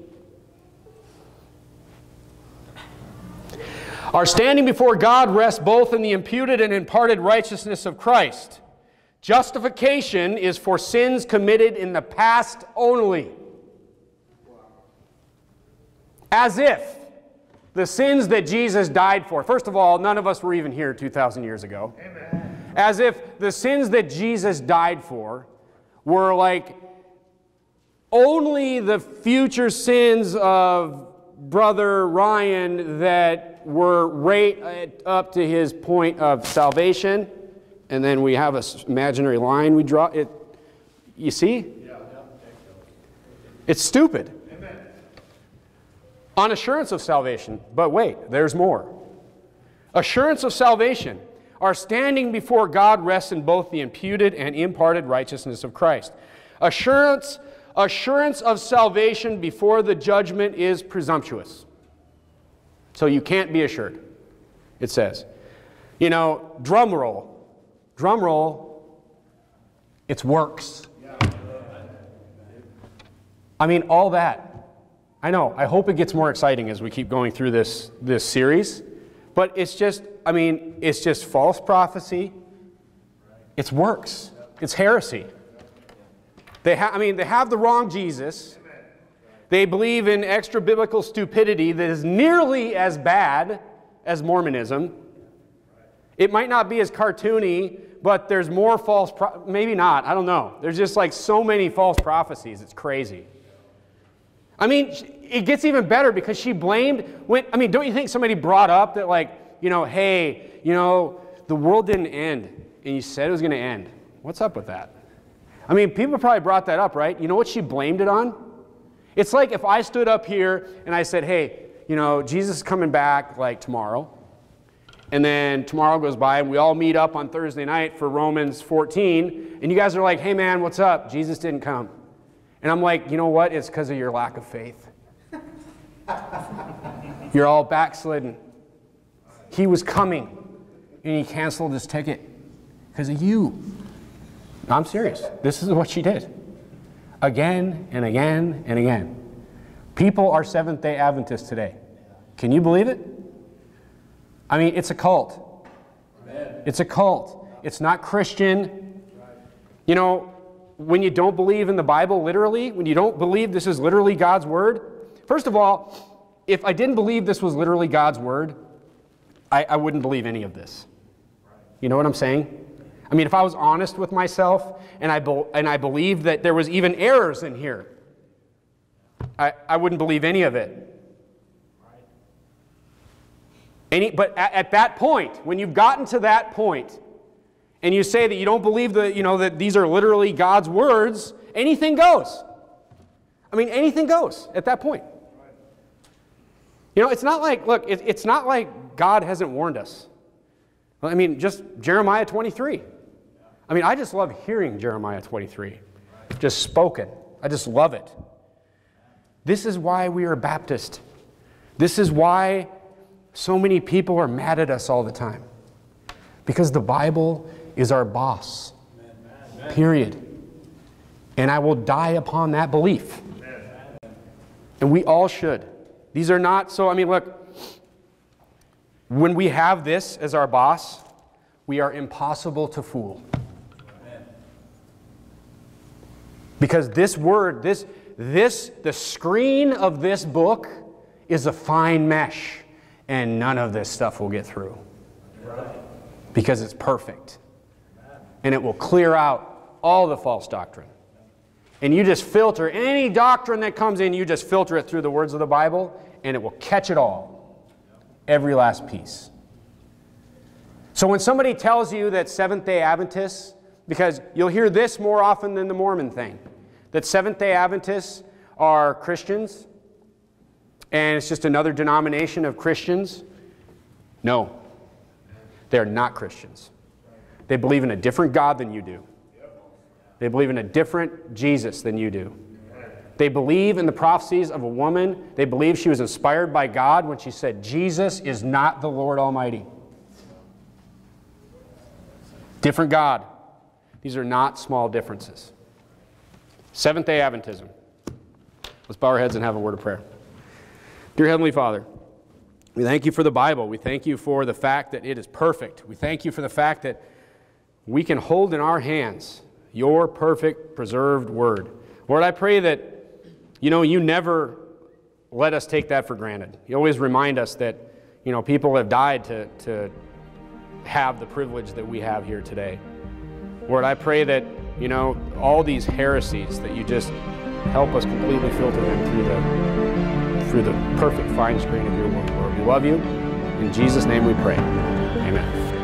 Our standing before God rests both in the imputed and imparted righteousness of Christ. Justification is for sins committed in the past only. As if the sins that Jesus died for. First of all, none of us were even here two thousand years ago. Amen. As if the sins that Jesus died for were like only the future sins of Brother Ryan that were right up to his point of salvation, and then we have an imaginary line we draw. It, you see? It's stupid. Amen. On assurance of salvation, but wait, there's more. Assurance of salvation. Our standing before God rests in both the imputed and imparted righteousness of Christ. Assurance, assurance of salvation before the judgment is presumptuous. So you can't be assured, it says. You know, drum roll. Drum roll. It's works. I mean, all that. I know. I hope it gets more exciting as we keep going through this, this series. But it's just, I mean, it's just false prophecy. It's works. It's heresy. They ha I mean, they have the wrong Jesus. They believe in extra-biblical stupidity that is nearly as bad as Mormonism. It might not be as cartoony, but there's more false, pro maybe not, I don't know. There's just like so many false prophecies, it's crazy. I mean, it gets even better because she blamed, when, I mean, don't you think somebody brought up that like, you know, hey, you know, the world didn't end, and you said it was going to end. What's up with that? I mean, people probably brought that up, right? You know what she blamed it on? It's like if I stood up here and I said, hey, you know, Jesus is coming back like tomorrow, and then tomorrow goes by, and we all meet up on Thursday night for Romans fourteen, and you guys are like, hey, man, what's up? Jesus didn't come. And I'm like, you know what? It's because of your lack of faith. You're all backslidden. He was coming, and he canceled his ticket because of you. I'm serious. This is what she did. Again and again and again. People are Seventh-day Adventists today. Can you believe it? I mean, it's a cult. Amen. It's a cult. It's not Christian. You know, when you don't believe in the Bible literally, when you don't believe this is literally God's Word, first of all, if I didn't believe this was literally God's Word, I, I wouldn't believe any of this. You know what I'm saying? I mean, if I was honest with myself and I, be and I believed that there was even errors in here, I, I wouldn't believe any of it. Any, but at, at that point, when you've gotten to that point, and you say that you don't believe that, you know, that these are literally God's words, anything goes. I mean, anything goes at that point. You know, it's not like, look, it, it's not like God hasn't warned us. I mean, just Jeremiah twenty-three. I mean, I just love hearing Jeremiah twenty-three. Just spoken. I just love it. This is why we are Baptist. This is why so many people are mad at us all the time. Because the Bible is our boss. Amen. Period. And I will die upon that belief. Amen. And we all should. These are not, so I mean, look. When we have this as our boss, we are impossible to fool. Amen. Because this word, this, this, the screen of this book is a fine mesh, and none of this stuff will get through. Right. Because it's perfect. Amen. And it will clear out all the false doctrine. And you just filter any doctrine that comes in, you just filter it through the words of the Bible, and it will catch it all. Every last piece. So when somebody tells you that Seventh-day Adventists, because you'll hear this more often than the Mormon thing, that Seventh-day Adventists are Christians, and it's just another denomination of Christians. No. They're not Christians. They believe in a different God than you do. They believe in a different Jesus than you do. They believe in the prophecies of a woman. They believe she was inspired by God when she said, Jesus is not the Lord Almighty. Different God. These are not small differences. Seventh-day Adventism. Let's bow our heads and have a word of prayer. Dear Heavenly Father, we thank you for the Bible. We thank you for the fact that it is perfect. We thank you for the fact that we can hold in our hands your perfect, preserved word. Lord, I pray that, you know, you never let us take that for granted. You always remind us that, you know, people have died to, to have the privilege that we have here today. Lord, I pray that, you know, all these heresies, that you just help us completely filter them through the, through the perfect fine screen of your word. Lord, we love you. In Jesus' name we pray. Amen.